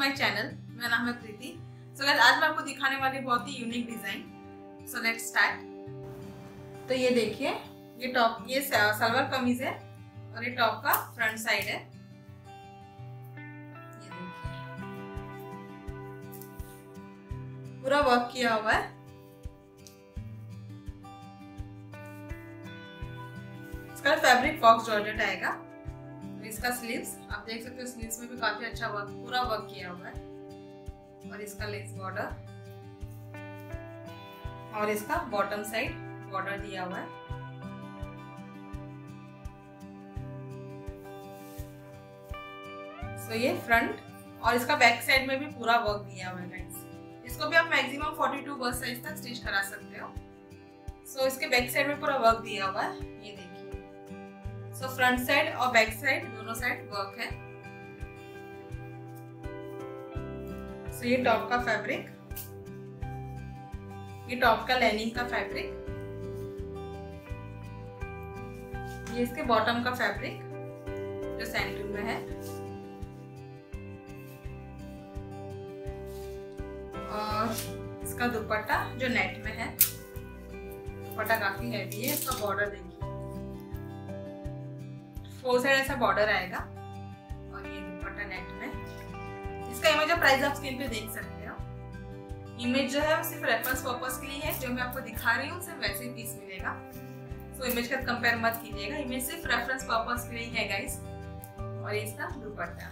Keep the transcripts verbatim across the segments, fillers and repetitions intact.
My channel, मेरा नाम है प्रीति। सो गाइस, आज मैं आपको दिखाने वाली बहुत ही unique design. So let's start. तो ये देखिए, ये टॉप, ये सलवार कमीज है और ये टॉप का फ्रंट साइड है। ये देखिए पूरा वर्क किया हुआ है। इसका फैब्रिक फॉक्स जॉर्जेट आएगा। इसका स्लीव्स आप देख सकते हो, स्लीव्स में भी काफी अच्छा वर्क, पूरा वर्क किया हुआ है। और इसका लेस बॉर्डर और इसका बॉटम साइड बॉर्डर दिया हुआ है। सो so ये फ्रंट और इसका बैक साइड में भी पूरा वर्क दिया हुआ है गाइस। इसको भी आप मैक्सिमम बयालीस बस साइज तक स्टिच करा सकते हो। सो so इसके बैक साइड में पूरा वर्क दिया हुआ है, ये देखिए। तो फ्रंट साइड और बैक साइड दोनों साइड वर्क है। सो so, ये टॉप का फैब्रिक, ये टॉप का लाइनिंग का फैब्रिक, ये इसके बॉटम का फैब्रिक जो सेंटर में है, और इसका दुपट्टा जो नेट में है। दुपट्टा काफी हैवी है। इसका बॉर्डर देखिए, फोर साइड ऐसा बॉर्डर आएगा और ये दुपट्टा नेट में। इसका इमेज और प्राइस आप स्क्रीन पे देख सकते हो। इमेज जो है वो सिर्फ रेफरेंस पर्पस के लिए है, जो मैं आपको दिखा रही हूँ सिर्फ वैसे ही पीस मिलेगा। सो इमेज का कंपेयर मत कीजिएगा, इमेज सिर्फ रेफरेंस पर्पस के लिए है गाइस। और ये इसका दुपट्टा,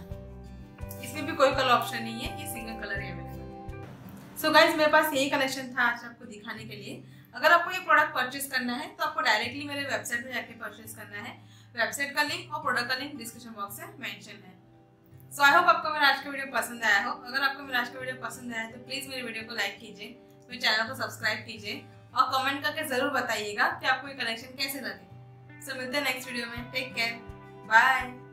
इसमें भी कोई कलर ऑप्शन नहीं है, ये सिंगल कलर है अवेलेबल। सो गाइज, मेरे पास यही कलेक्शन था आज आपको दिखाने के लिए। अगर आपको ये प्रोडक्ट परचेस करना है तो आपको डायरेक्टली मेरे वेबसाइट पे जाके परचेस करना है। वेबसाइट का लिंक और प्रोडक्ट का लिंक डिस्क्रिप्शन बॉक्स में मेंशन है। सो आई होप आपको मेरा आज का वीडियो पसंद आया हो। अगर आपको मेरा आज का वीडियो पसंद आया तो प्लीज़ मेरे वीडियो को लाइक कीजिए, मेरे चैनल को सब्सक्राइब कीजिए और कमेंट करके ज़रूर बताइएगा कि आपको ये कलेक्शन कैसे लगे। सो मिलते हैं नेक्स्ट वीडियो में। Take care, bye.